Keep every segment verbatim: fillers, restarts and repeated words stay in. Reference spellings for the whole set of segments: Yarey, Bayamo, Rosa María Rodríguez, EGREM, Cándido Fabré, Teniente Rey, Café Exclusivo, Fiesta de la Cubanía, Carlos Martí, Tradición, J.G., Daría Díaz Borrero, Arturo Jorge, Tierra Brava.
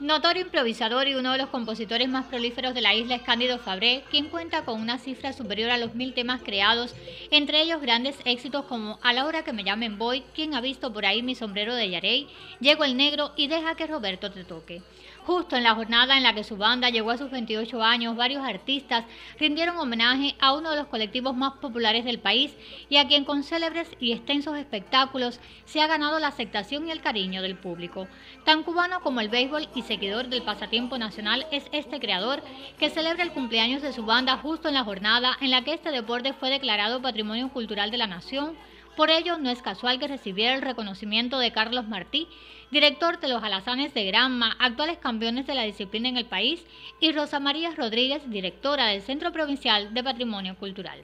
Notorio improvisador y uno de los compositores más prolíferos de la isla es Cándido Fabré, quien cuenta con una cifra superior a los mil temas creados, entre ellos grandes éxitos como A la hora que me llamen voy, Quien ha visto por ahí mi sombrero de Yarey, Llego el negro y Deja que Roberto te toque. Justo en la jornada en la que su banda llegó a sus veintiocho años, varios artistas rindieron homenaje a uno de los colectivos más populares del país y a quien con célebres y extensos espectáculos se ha ganado la aceptación y el cariño del público. Tan cubano como el béisbol y seguidor del pasatiempo nacional es este creador, que celebra el cumpleaños de su banda justo en la jornada en la que este deporte fue declarado Patrimonio Cultural de la Nación. Por ello, no es casual que recibiera el reconocimiento de Carlos Martí, director de los Alazanes de Granma, actuales campeones de la disciplina en el país, y Rosa María Rodríguez, directora del Centro Provincial de Patrimonio Cultural.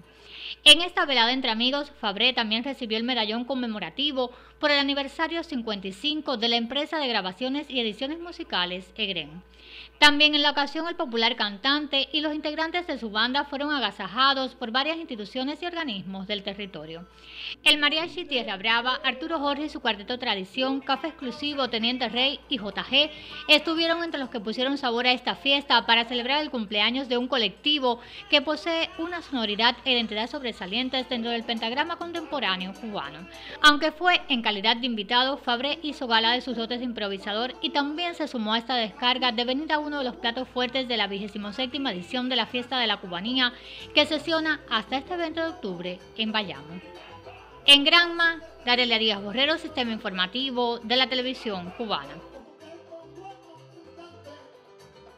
En esta velada entre amigos, Fabré también recibió el medallón conmemorativo por el aniversario cincuenta y cinco de la empresa de grabaciones y ediciones musicales EGREM. También en la ocasión, el popular cantante y los integrantes de su banda fueron agasajados por varias instituciones y organismos del territorio. El mariachi Tierra Brava, Arturo Jorge y su cuarteto Tradición, Café Exclusivo, Teniente Rey y J G estuvieron entre los que pusieron sabor a esta fiesta para celebrar el cumpleaños de un colectivo que posee una sonoridad e identidad sobresalientes dentro del pentagrama contemporáneo cubano. Aunque fue en calidad de invitado, Fabré hizo gala de sus dotes de improvisador y también se sumó a esta descarga devenida uno de los platos fuertes de la vigésima séptima edición de la Fiesta de la Cubanía, que sesiona hasta este veinte de octubre en Bayamo. En Granma, Daría Díaz Borrero, Sistema Informativo de la Televisión Cubana.